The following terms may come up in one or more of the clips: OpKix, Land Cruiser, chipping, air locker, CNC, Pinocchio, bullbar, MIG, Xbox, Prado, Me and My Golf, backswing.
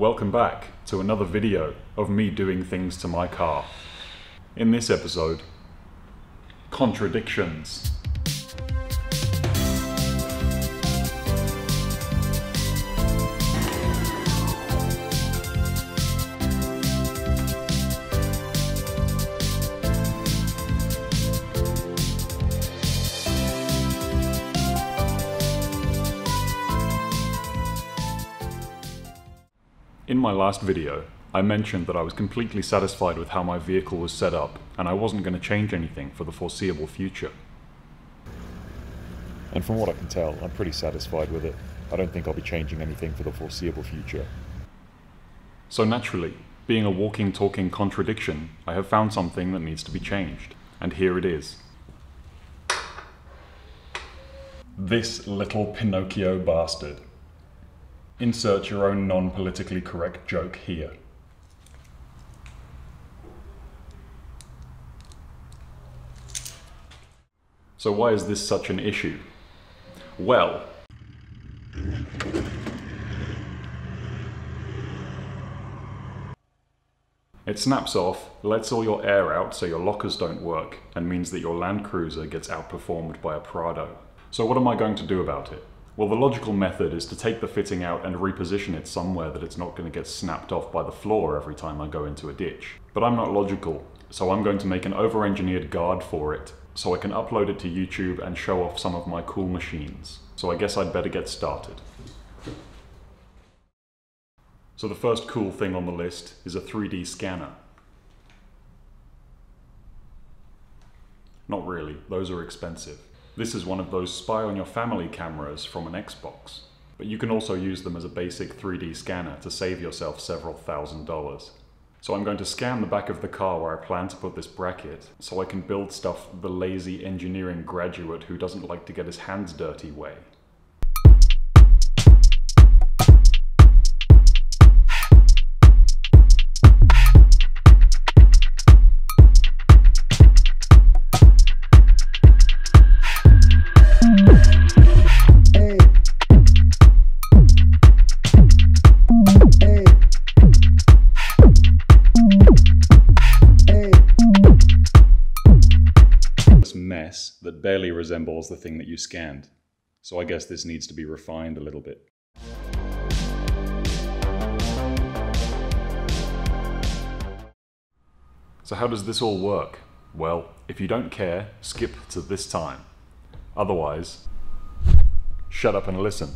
Welcome back to another video of me doing things to my car. In this episode, contradictions. In my last video, I mentioned that I was completely satisfied with how my vehicle was set up, and I wasn't going to change anything for the foreseeable future. And from what I can tell, I'm pretty satisfied with it. I don't think I'll be changing anything for the foreseeable future. So naturally, being a walking, talking contradiction, I have found something that needs to be changed. And here it is. This little Pinocchio bastard. Insert your own non-politically correct joke here. So why is this such an issue? Well, it snaps off, lets all your air out so your lockers don't work, and means that your Land Cruiser gets outperformed by a Prado. So what am I going to do about it? Well, the logical method is to take the fitting out and reposition it somewhere that it's not going to get snapped off by the floor every time I go into a ditch. But I'm not logical, so I'm going to make an over-engineered guard for it, so I can upload it to YouTube and show off some of my cool machines. So I guess I'd better get started. So the first cool thing on the list is a 3D scanner. Not really, those are expensive. This is one of those spy on your family cameras from an Xbox, but you can also use them as a basic 3D scanner to save yourself several $1000s. So I'm going to scan the back of the car where I plan to put this bracket, so I can build stuff the lazy engineering graduate who doesn't like to get his hands dirty way. Mess that barely resembles the thing that you scanned. So I guess this needs to be refined a little bit. So how does this all work? Well, if you don't care, skip to this time. Otherwise, shut up and listen.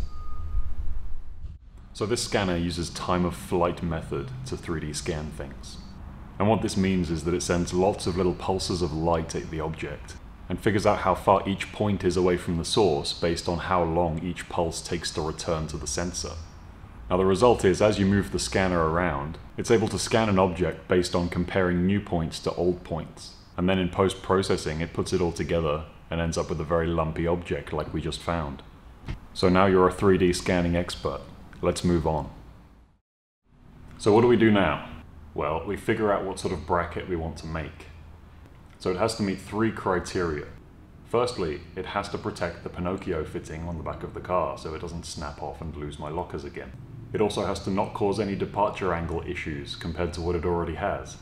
So this scanner uses time of flight method to 3D scan things. And what this means is that it sends lots of little pulses of light at the object, and figures out how far each point is away from the source based on how long each pulse takes to return to the sensor. Now the result is, as you move the scanner around, it's able to scan an object based on comparing new points to old points, and then in post-processing it puts it all together and ends up with a very lumpy object like we just found. So now you're a 3D scanning expert. Let's move on. So what do we do now? Well, we figure out what sort of bracket we want to make. So it has to meet three criteria. Firstly, it has to protect the Pinocchio fitting on the back of the car so it doesn't snap off and lose my lockers again. It also has to not cause any departure angle issues compared to what it already has.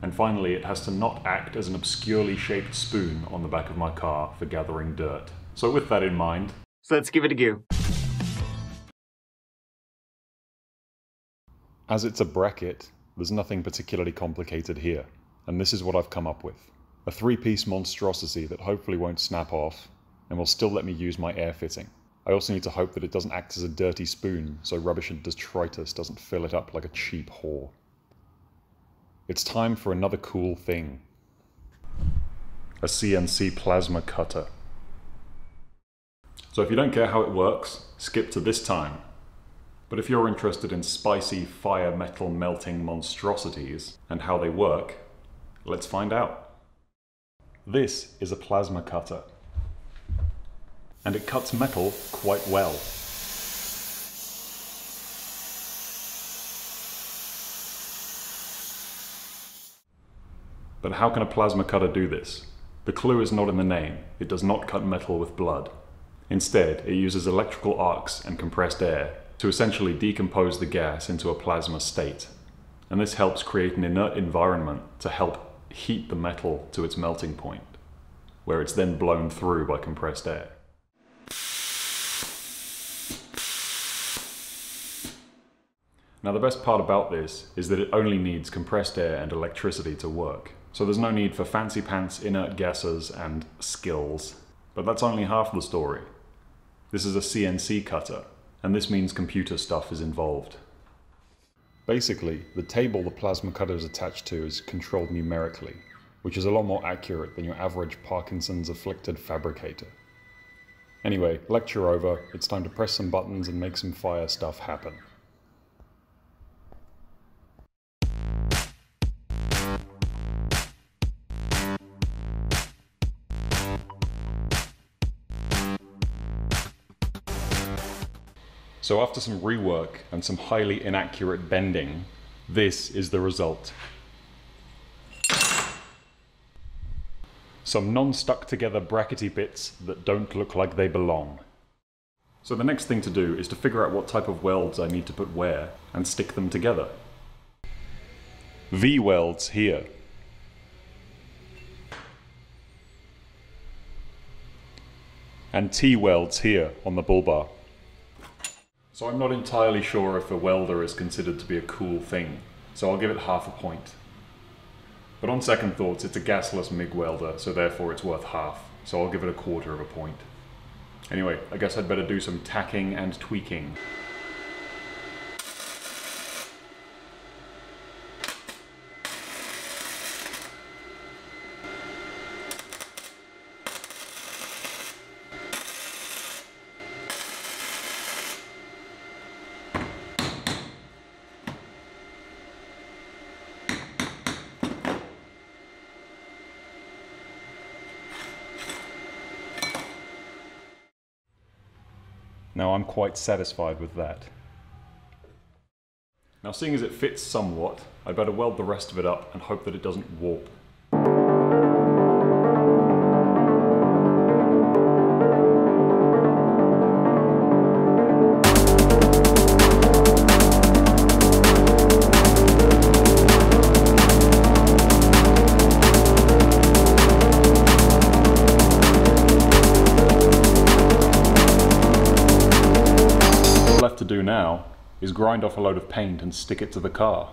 And finally, it has to not act as an obscurely shaped spoon on the back of my car for gathering dirt. So with that in mind... so let's give it a go. As it's a bracket, there's nothing particularly complicated here. And this is what I've come up with. A three-piece monstrosity that hopefully won't snap off, and will still let me use my air fitting. I also need to hope that it doesn't act as a dirty spoon, so rubbish and detritus doesn't fill it up like a cheap whore. It's time for another cool thing. A CNC plasma cutter. So if you don't care how it works, skip to this time. But if you're interested in spicy fire metal melting monstrosities, and how they work, let's find out. This is a plasma cutter, and it cuts metal quite well. But how can a plasma cutter do this? The clue is not in the name. It does not cut metal with blood. Instead, it uses electrical arcs and compressed air to essentially decompose the gas into a plasma state. And this helps create an inert environment to help heat the metal to its melting point, where it's then blown through by compressed air. Now, the best part about this is that it only needs compressed air and electricity to work. So there's no need for fancy pants, inert gases, and skills. But that's only half the story. This is a CNC cutter, and this means computer stuff is involved. Basically, the table the plasma cutter is attached to is controlled numerically, which is a lot more accurate than your average Parkinson's afflicted fabricator. Anyway, lecture over, it's time to press some buttons and make some fire stuff happen. So after some rework and some highly inaccurate bending, this is the result. Some non-stuck together brackety bits that don't look like they belong. So the next thing to do is to figure out what type of welds I need to put where and stick them together. V welds here. And T welds here on the bull bar. So I'm not entirely sure if a welder is considered to be a cool thing, so I'll give it half a point. But on second thoughts, it's a gasless MIG welder, so therefore it's worth half, so I'll give it a quarter of a point. Anyway, I guess I'd better do some tacking and tweaking. Now I'm quite satisfied with that. Now, seeing as it fits somewhat, I'd better weld the rest of it up and hope that it doesn't warp. Do now is grind off a load of paint and stick it to the car.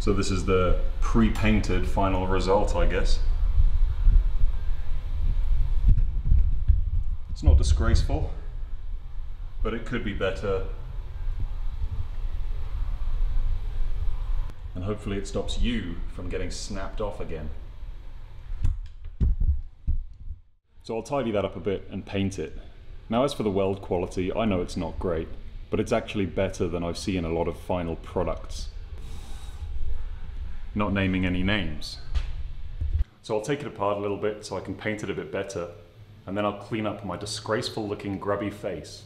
So this is the pre-painted final result, I guess. It's not disgraceful, but it could be better. And hopefully it stops you from getting snapped off again. So I'll tidy that up a bit and paint it. Now, as for the weld quality, I know it's not great, but it's actually better than I've seen a lot of final products. Not naming any names. So I'll take it apart a little bit so I can paint it a bit better, and then I'll clean up my disgraceful looking grubby face.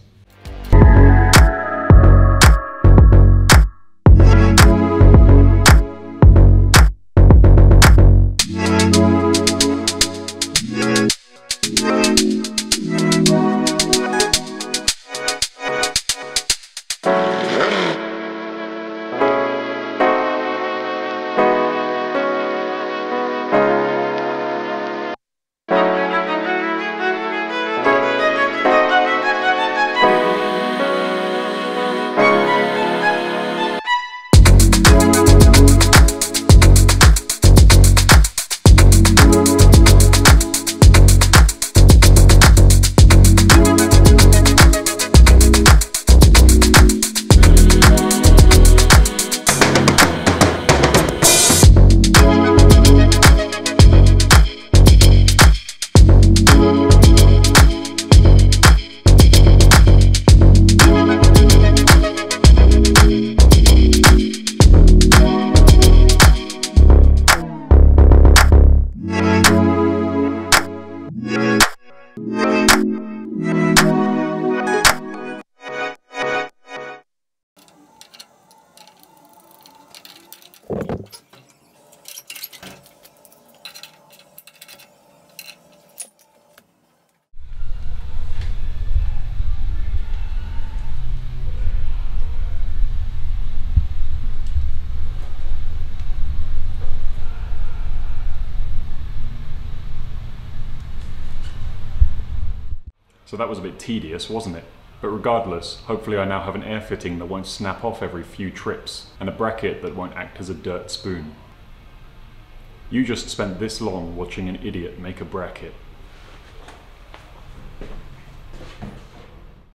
So that was a bit tedious, wasn't it? But regardless, hopefully I now have an air fitting that won't snap off every few trips, and a bracket that won't act as a dirt spoon. You just spent this long watching an idiot make a bracket.